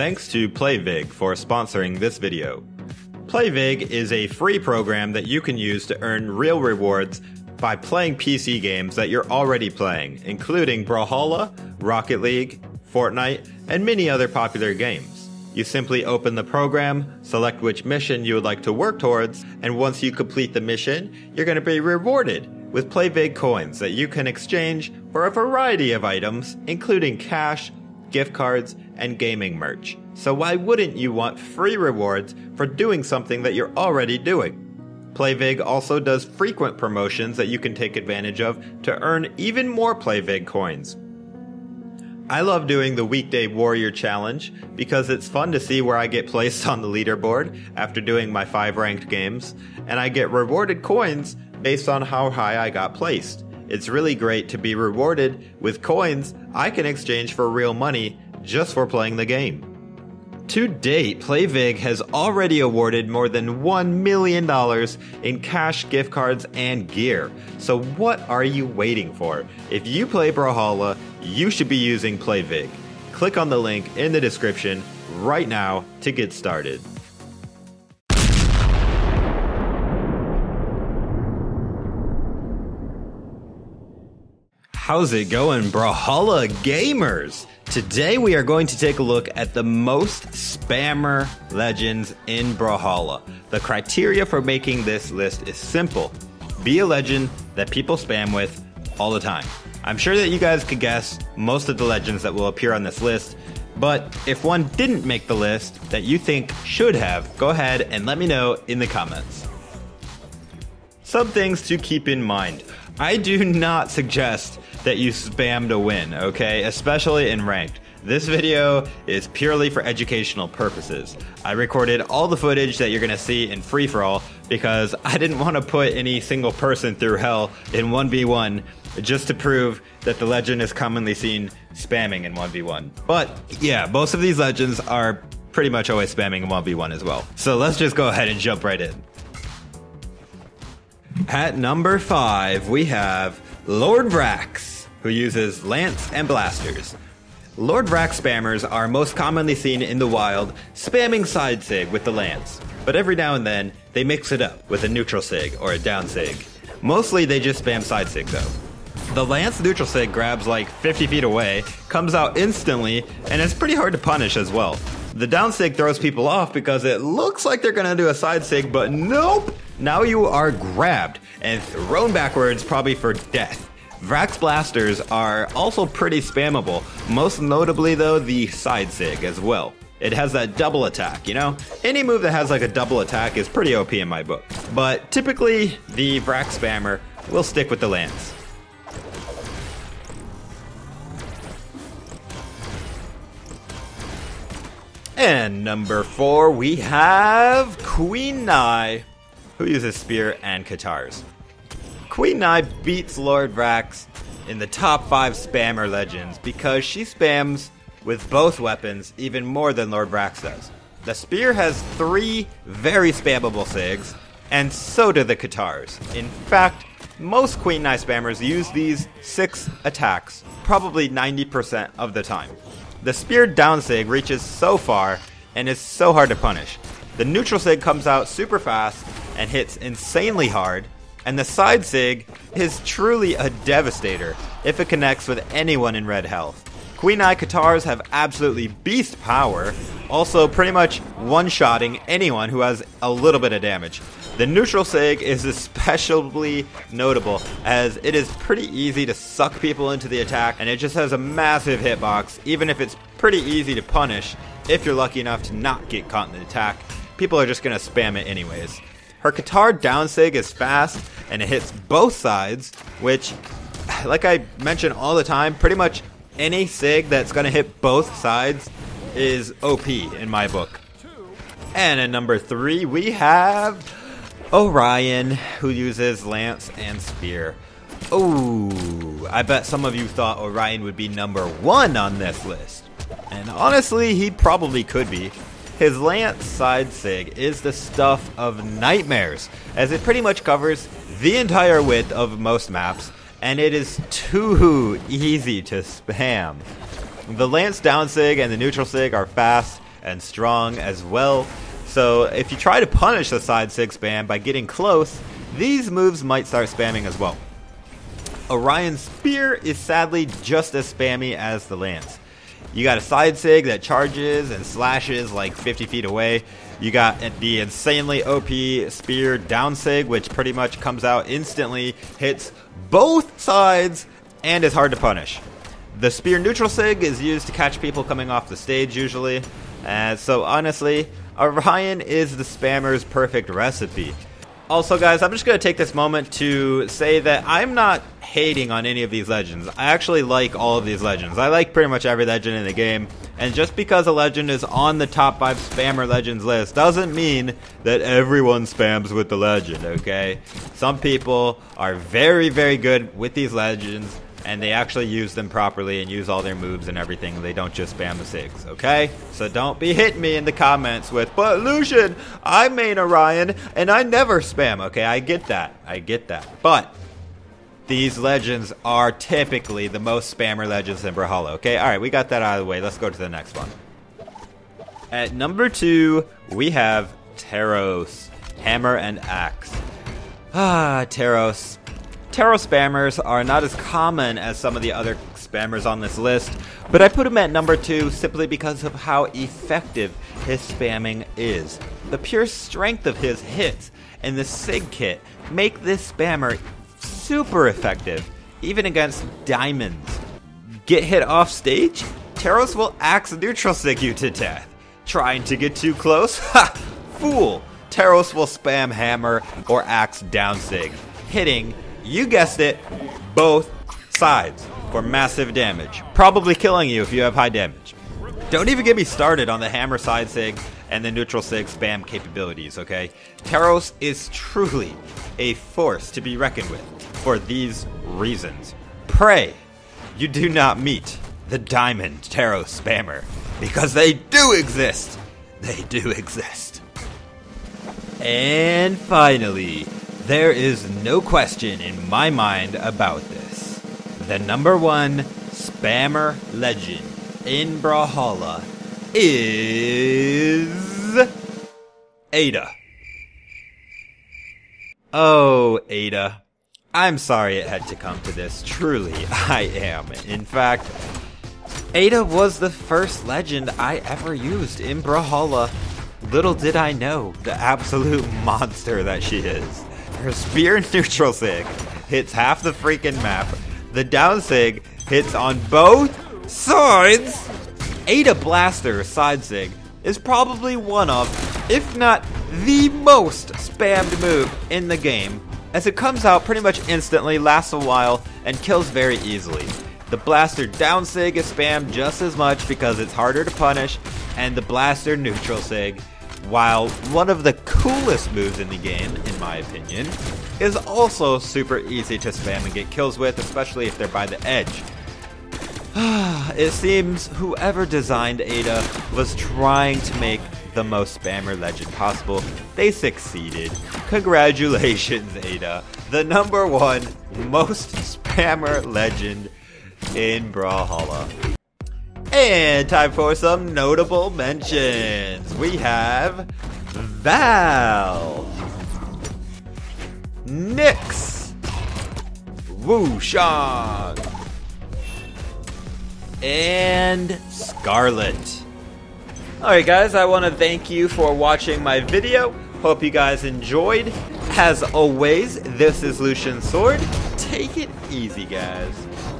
Thanks to PlayVig for sponsoring this video. PlayVig is a free program that you can use to earn real rewards by playing PC games that you're already playing, including Brawlhalla, Rocket League, Fortnite, and many other popular games. You simply open the program, select which mission you would like to work towards, and once you complete the mission, you're going to be rewarded with PlayVig coins that you can exchange for a variety of items, including cash, gift cards, and gaming merch. So why wouldn't you want free rewards for doing something that you're already doing? PlayVig also does frequent promotions that you can take advantage of to earn even more PlayVig coins. I love doing the Weekday Warrior Challenge because it's fun to see where I get placed on the leaderboard after doing my 5 ranked games, and I get rewarded coins based on how high I got placed. It's really great to be rewarded with coins I can exchange for real money just for playing the game. To date, PlayVig has already awarded more than $1 million in cash, gift cards, and gear. So what are you waiting for? If you play Brawlhalla, you should be using PlayVig. Click on the link in the description right now to get started. How's it going, Brawlhalla gamers? Today we are going to take a look at the most spammer legends in Brawlhalla. The criteria for making this list is simple. Be a legend that people spam with all the time. I'm sure that you guys could guess most of the legends that will appear on this list, but if one didn't make the list that you think should have, go ahead and let me know in the comments. Some things to keep in mind. I do not suggest that you spam to win, okay? Especially in ranked. This video is purely for educational purposes. I recorded all the footage that you're gonna see in free for all because I didn't want to put any single person through hell in 1v1 just to prove that the legend is commonly seen spamming in 1v1. But yeah, most of these legends are pretty much always spamming in 1v1 as well. So let's just go ahead and jump right in. At number 5, we have Lord Vrax, who uses Lance and Blasters. Lord Vrax spammers are most commonly seen in the wild, spamming side sig with the Lance, but every now and then, they mix it up with a neutral sig or a down sig. Mostly they just spam side sig though. The Lance neutral sig grabs like 50 feet away, comes out instantly, and it's pretty hard to punish as well. The down sig throws people off because it looks like they're gonna do a side sig, but nope! Now you are grabbed and thrown backwards, probably for death. Vrax blasters are also pretty spammable, most notably though the side sig as well. It has that double attack, you know? Any move that has like a double attack is pretty OP in my book. But typically, the Vrax spammer will stick with the Lance. And number 4, we have Queen Nai, who uses Spear and Guitars. Queen Nai beats Lord Vrax in the top 5 spammer legends because she spams with both weapons even more than Lord Vrax does. The Spear has 3 very spammable sigs, and so do the Guitars. In fact, most Queen Nai spammers use these 6 attacks probably 90% of the time. The Spear down sig reaches so far and is so hard to punish. The neutral sig comes out super fast and hits insanely hard, and the side sig is truly a devastator if it connects with anyone in red health. Queen Nai Guitars have absolutely beast power, also pretty much one-shotting anyone who has a little bit of damage. The neutral sig is especially notable as it is pretty easy to suck people into the attack, and it just has a massive hitbox, even if it's pretty easy to punish. If you're lucky enough to not get caught in the attack, people are just going to spam it anyways. Her Guitar down sig is fast and it hits both sides, which, like I mention all the time, pretty much any sig that's going to hit both sides is OP in my book. And at number 3, we have Orion, who uses Lance and Spear. Ooh, I bet some of you thought Orion would be number 1 on this list. And honestly, he probably could be. His Lance side sig is the stuff of nightmares, as it pretty much covers the entire width of most maps, and it is too easy to spam. The Lance down sig and the neutral sig are fast and strong as well. So if you try to punish the side 6 ban by getting close, these moves might start spamming as well. Orion's spear is sadly just as spammy as the lance. You got a side sig that charges and slashes like 50 feet away. You got the insanely OP spear down sig, which pretty much comes out instantly, hits both sides, and is hard to punish. The spear neutral sig is used to catch people coming off the stage usually. So honestly, Orion is the spammer's perfect recipe. Also guys, I'm just going to take this moment to say that I'm not hating on any of these legends. I actually like all of these legends. I like pretty much every legend in the game. And just because a legend is on the top 5 spammer legends list doesn't mean that everyone spams with the legend, okay? Some people are very, very good with these legends and they actually use them properly and use all their moves and everything. They don't just spam the sigs, okay? So don't be hitting me in the comments with, but Lucian, I main Orion and I never spam, okay? I get that, But these legends are typically the most spammer legends in Brawlhalla, okay? Alright, we got that out of the way. Let's go to the next one. At number 2, we have Teros. Hammer and Axe. Ah, Teros. Teros spammers are not as common as some of the other spammers on this list, but I put him at number 2 simply because of how effective his spamming is. The pure strength of his hits and the sig kit make this spammer super effective, even against diamonds. Get hit off stage? Teros will axe neutral sig you to death. Trying to get too close? Ha! Fool! Teros will spam hammer or axe down sig, hitting, you guessed it, both sides for massive damage. Probably killing you if you have high damage. Don't even get me started on the hammer side sig and the neutral sig spam capabilities, okay? Teros is truly a force to be reckoned with. For these reasons, pray you do not meet the Diamond Teros Spammer, because they do exist. They do exist. And finally, there is no question in my mind about this. The number 1 Spammer legend in Brawlhalla is Ada. Oh, Ada. I'm sorry it had to come to this, truly, I am. In fact, Ada was the first legend I ever used in Brawlhalla. Little did I know the absolute monster that she is. Her spear neutral sig hits half the freaking map. The down sig hits on both sides. Ada Blaster side sig is probably one of, if not the most spammed move in the game, as it comes out pretty much instantly, lasts a while, and kills very easily. The blaster down sig is spammed just as much because it's harder to punish, and the blaster neutral sig, while one of the coolest moves in the game, in my opinion, is also super easy to spam and get kills with, especially if they're by the edge. It seems whoever designed Ada was trying to make the most spammer legend possible. They succeeded. Congratulations, Ada, the number 1 most spammer legend in Brawlhalla. And time for some notable mentions. We have Val, Nyx, Wushang, and Scarlet. Alright guys, I want to thank you for watching my video. Hope you guys enjoyed. As always, this is Lucian Sword. Take it easy, guys.